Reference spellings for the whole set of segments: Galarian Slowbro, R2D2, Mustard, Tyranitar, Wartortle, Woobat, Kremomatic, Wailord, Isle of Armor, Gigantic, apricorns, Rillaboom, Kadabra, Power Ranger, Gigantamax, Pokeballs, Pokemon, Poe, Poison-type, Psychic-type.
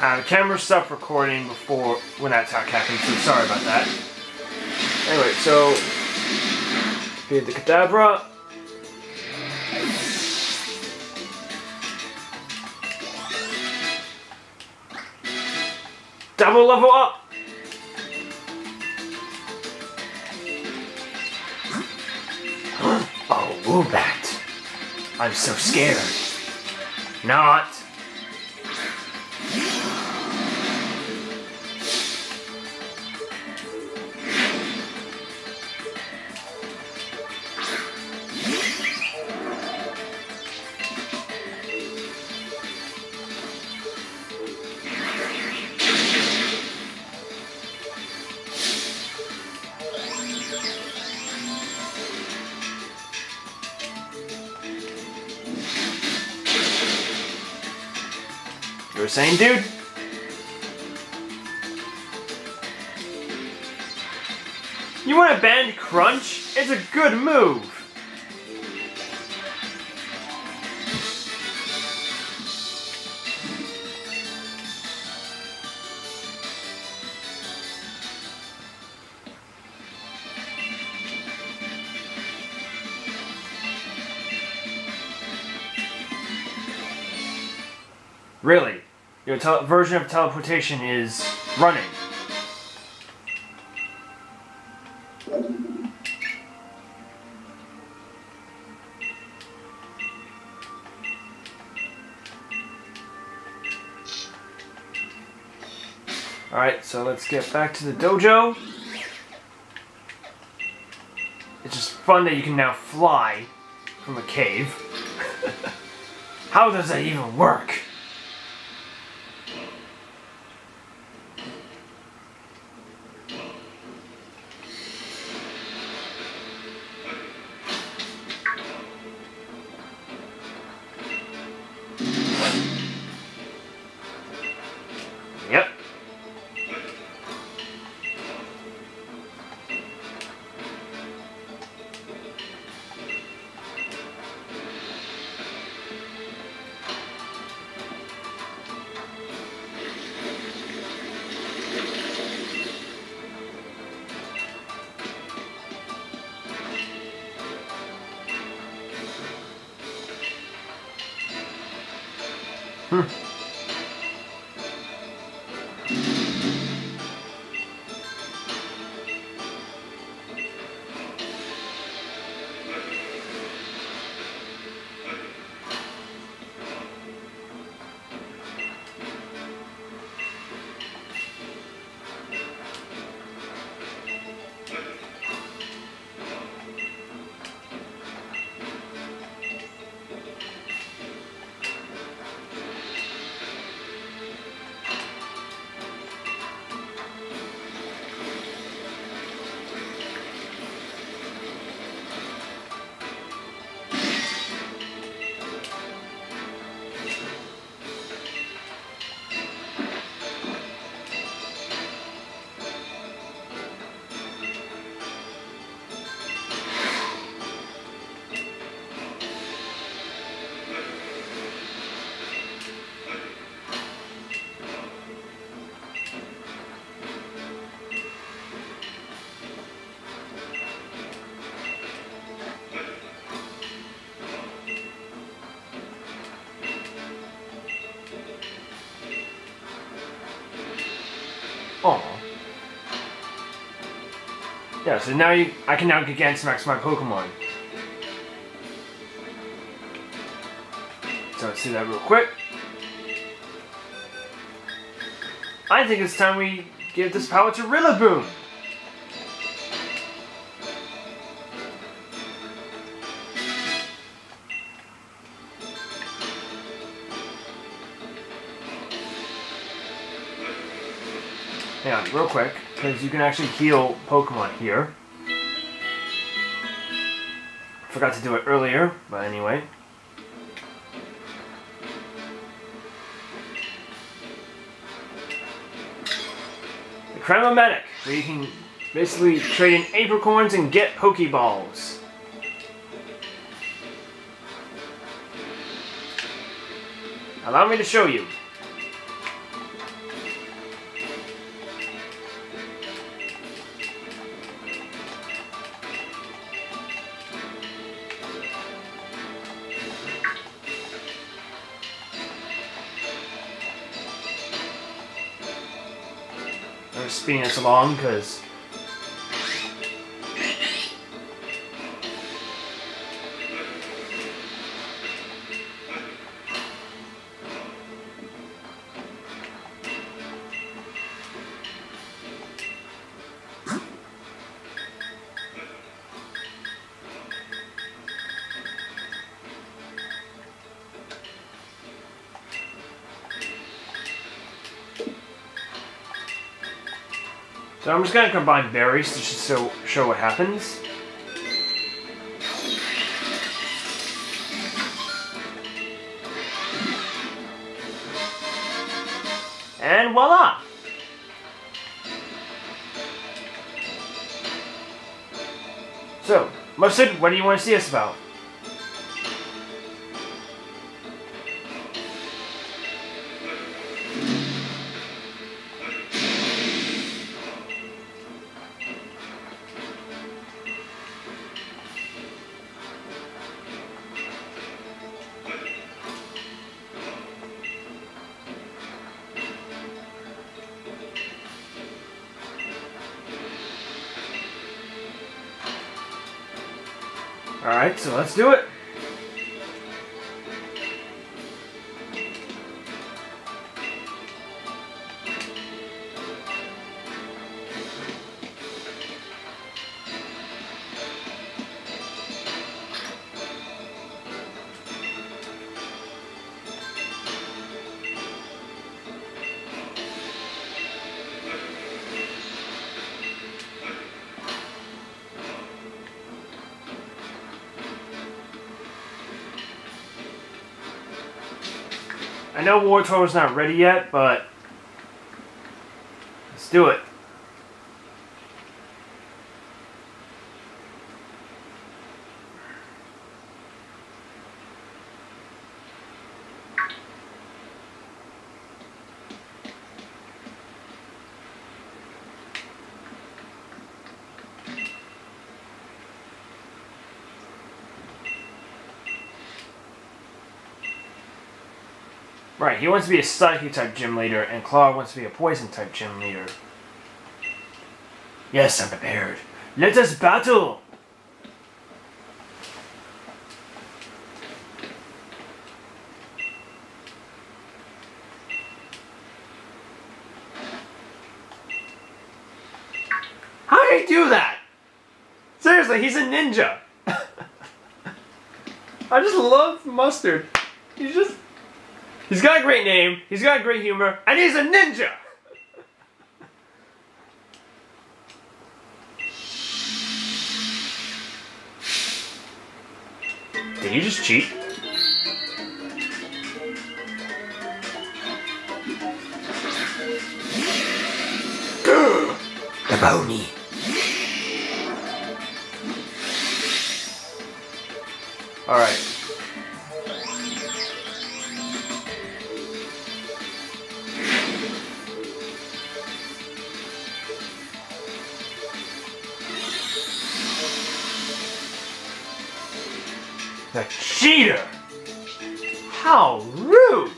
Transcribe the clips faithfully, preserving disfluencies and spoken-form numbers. Uh, the camera stopped recording before when that attack happened, so sorry about that. Anyway, so feed the Kadabra. Double level up. Oh, Woobat! I'm so scared. Not. You were saying, dude? You want to ban Crunch? It's a good move! Really? Your version of teleportation is running. Alright, so let's get back to the dojo. It's just fun that you can now fly from a cave. How does that even work? Hmm. Oh. Yeah, so now you, I can now Gigantamax my Pokemon. So let's do that real quick. I think it's time we give this power to Rillaboom! Hang on, real quick, because you can actually heal Pokemon here. Forgot to do it earlier, but anyway. The Kremomatic, where you can basically trade in apricorns and get Pokeballs. Allow me to show you. for speeding us along, because so I'm just going to combine berries to show, show what happens. And voila! So, Mustard, what do you want to see us about? Alright, so let's do it! I know Wartortle is not ready yet, but let's do it. Right, he wants to be a Psychic-type gym leader, and Claw wants to be a Poison-type gym leader. Yes, I'm prepared. Let us battle! How did he do that? Seriously, he's a ninja! I just love Mustard. He's just... He's got a great name, he's got great humor, and he's a ninja! Did you just cheat? The bony. Alright. The cheater! How rude!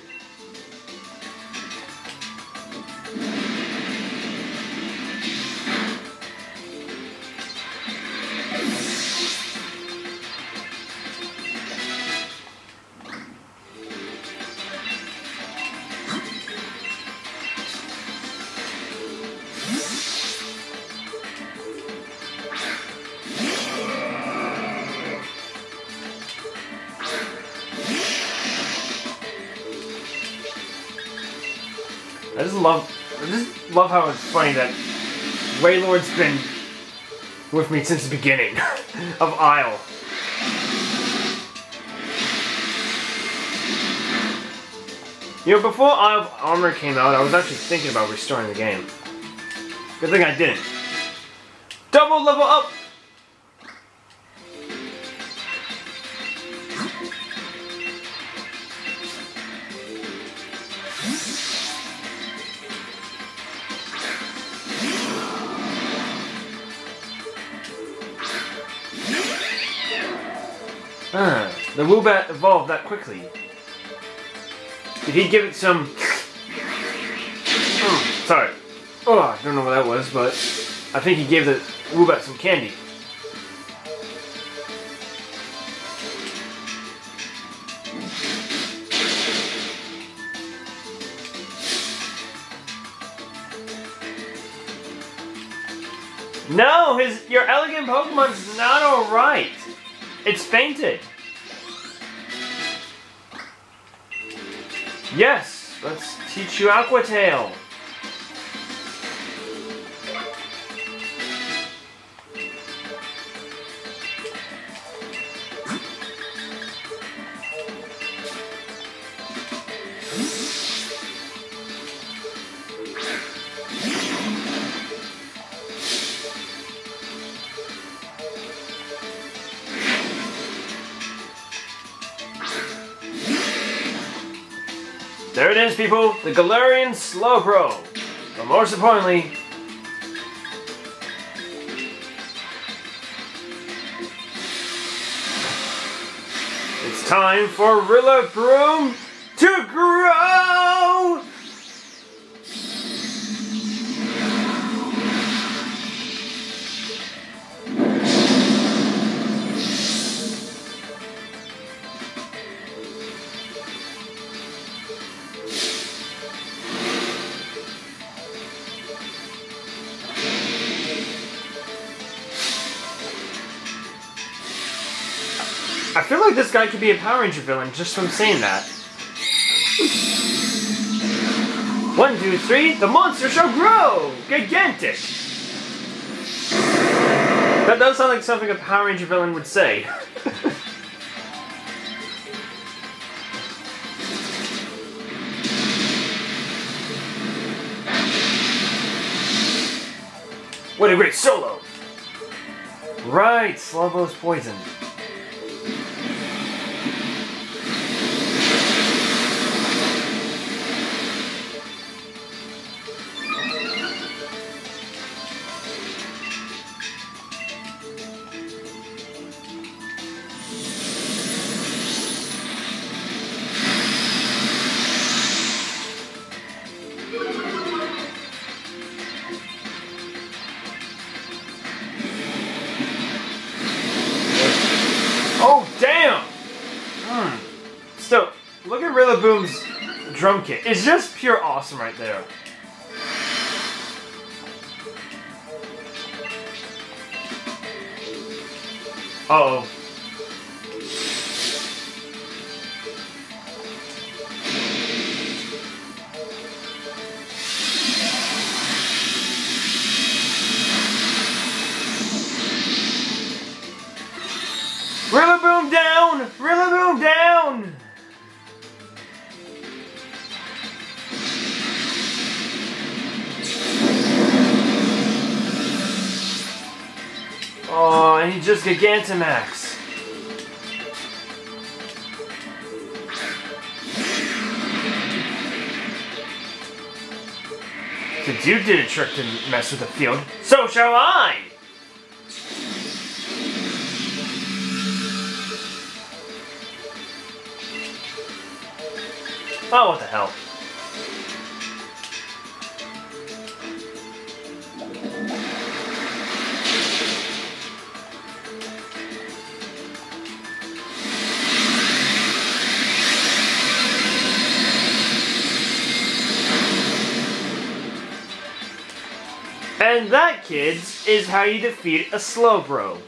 I just love, I just love how it's funny that Wailord's been with me since the beginning of Isle. You know, before Isle of Armor came out, I was actually thinking about restoring the game. Good thing I didn't. Double level up! Ah, the Woobat evolved that quickly. Did he give it some... Oh, sorry. Oh, I don't know what that was, but I think he gave the Woobat some candy. No, his your elegant Pokemon's not alright. It's fainted. Yes, let's teach you Aqua Tail. There it is, people, the Galarian Slowbro. But most importantly, it's time for Rillaboom to grow! I feel like this guy could be a Power Ranger villain just from saying that. One, two, three, the monster shall grow! Gigantic! That does sound like something a Power Ranger villain would say. What a great solo! Right, Slowbro's poison. Boom's drum kit is just pure awesome right there. Uh oh. Rillaboom down! Rillaboom down! Oh, and he just Gigantamax. The dude did a trick to mess with the field. So shall I! Oh, what the hell. And that, kids, is how you defeat a Slowbro.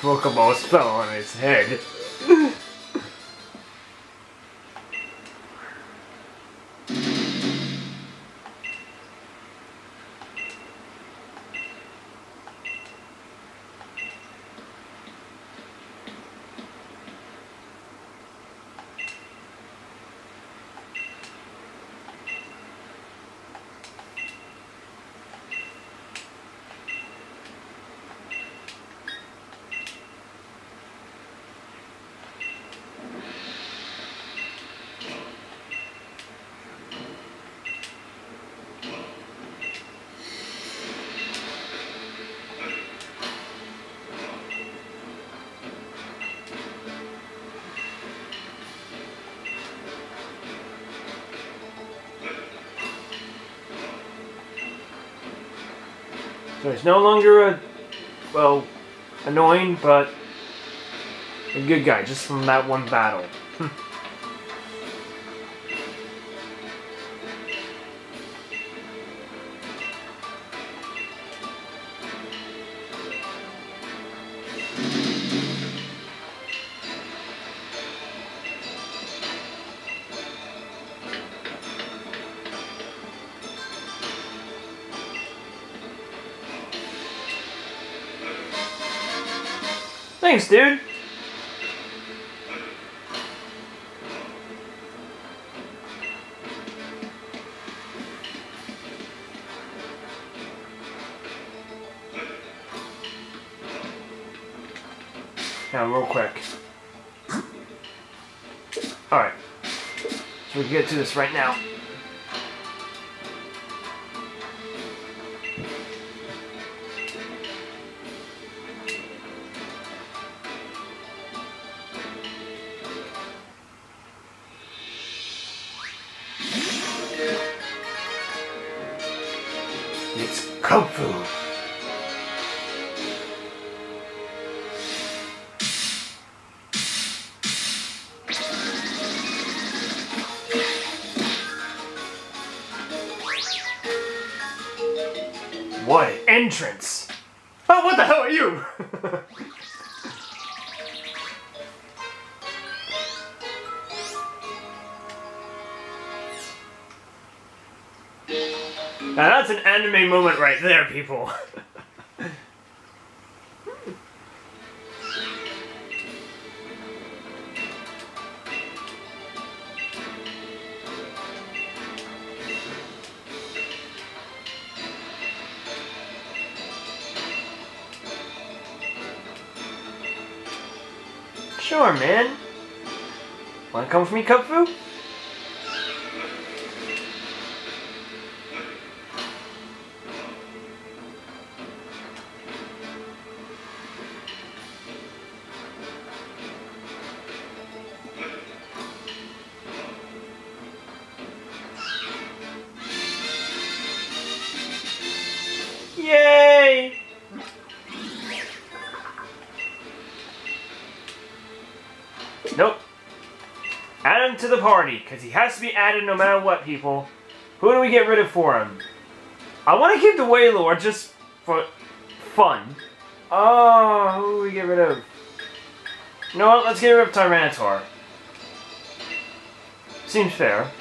Pokeballs fell on its head. So it's no longer a, well, annoying, but a good guy just from that one battle. Thanks, dude. Now, real quick. Alright. So we can get to this right now. What an entrance! Oh, what the hell are you? Now that's an anime moment right there, people. Sure, man. Wanna come for me, Kung Fu? Nope. Add him to the party, because he has to be added no matter what, people. Who do we get rid of for him? I want to keep the Wailord just for fun. Oh, who do we get rid of? You know what? Let's get rid of Tyranitar. Seems fair.